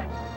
her.